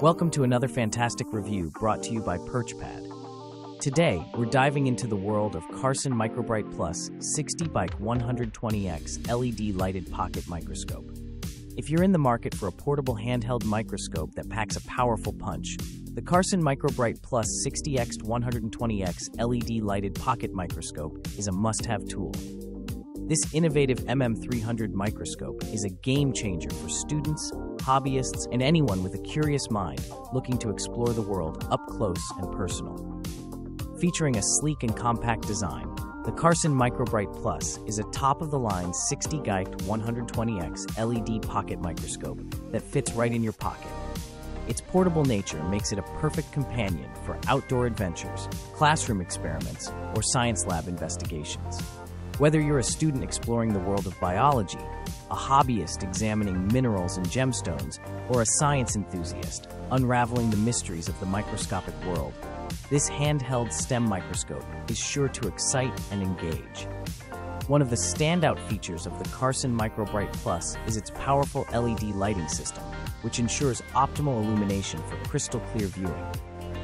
Welcome to another fantastic review brought to you by Purchpad. Today, we're diving into the world of Carson MicroBrite Plus 60x120x LED lighted pocket microscope. If you're in the market for a portable handheld microscope that packs a powerful punch, the Carson MicroBrite Plus 60x120x LED lighted pocket microscope is a must-have tool. This innovative MM300 microscope is a game changer for students, hobbyists, and anyone with a curious mind looking to explore the world up close and personal. Featuring a sleek and compact design, the Carson MicroBrite Plus is a top-of-the-line 60x120x LED pocket microscope that fits right in your pocket. Its portable nature makes it a perfect companion for outdoor adventures, classroom experiments, or science lab investigations. Whether you're a student exploring the world of biology, a hobbyist examining minerals and gemstones, or a science enthusiast unraveling the mysteries of the microscopic world, this handheld STEM microscope is sure to excite and engage. One of the standout features of the Carson MicroBrite Plus is its powerful LED lighting system, which ensures optimal illumination for crystal clear viewing.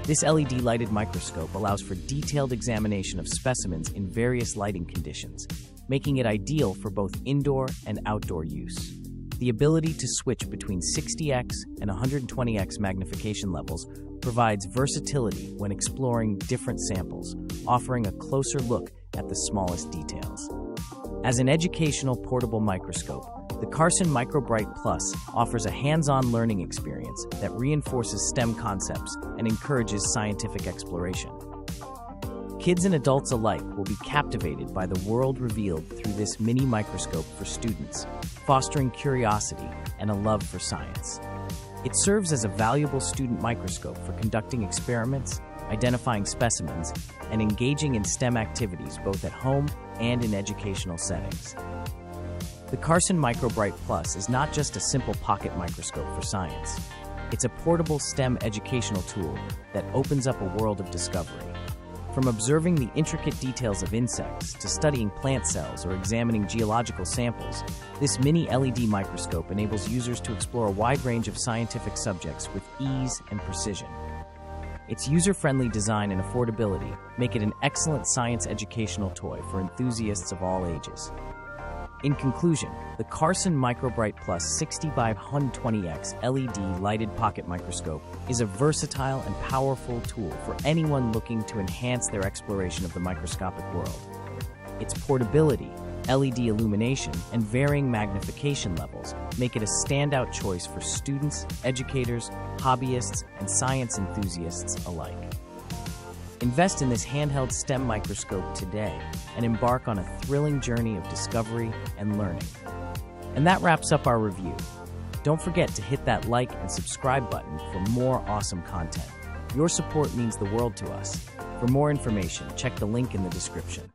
This LED-lighted microscope allows for detailed examination of specimens in various lighting conditions, making it ideal for both indoor and outdoor use. The ability to switch between 60x and 120x magnification levels provides versatility when exploring different samples, offering a closer look at the smallest details. As an educational portable microscope, the Carson MicroBrite Plus offers a hands-on learning experience that reinforces STEM concepts and encourages scientific exploration. Kids and adults alike will be captivated by the world revealed through this mini microscope for students, fostering curiosity and a love for science. It serves as a valuable student microscope for conducting experiments, identifying specimens, and engaging in STEM activities both at home and in educational settings. The Carson MicroBrite Plus is not just a simple pocket microscope for science. It's a portable STEM educational tool that opens up a world of discovery. From observing the intricate details of insects to studying plant cells or examining geological samples, this mini LED microscope enables users to explore a wide range of scientific subjects with ease and precision. Its user-friendly design and affordability make it an excellent science educational toy for enthusiasts of all ages. In conclusion, the Carson MicroBrite Plus 60x120x LED lighted pocket microscope is a versatile and powerful tool for anyone looking to enhance their exploration of the microscopic world. Its portability, LED illumination, and varying magnification levels make it a standout choice for students, educators, hobbyists, and science enthusiasts alike. Invest in this handheld STEM microscope today and embark on a thrilling journey of discovery and learning. And that wraps up our review. Don't forget to hit that like and subscribe button for more awesome content. Your support means the world to us. For more information, check the link in the description.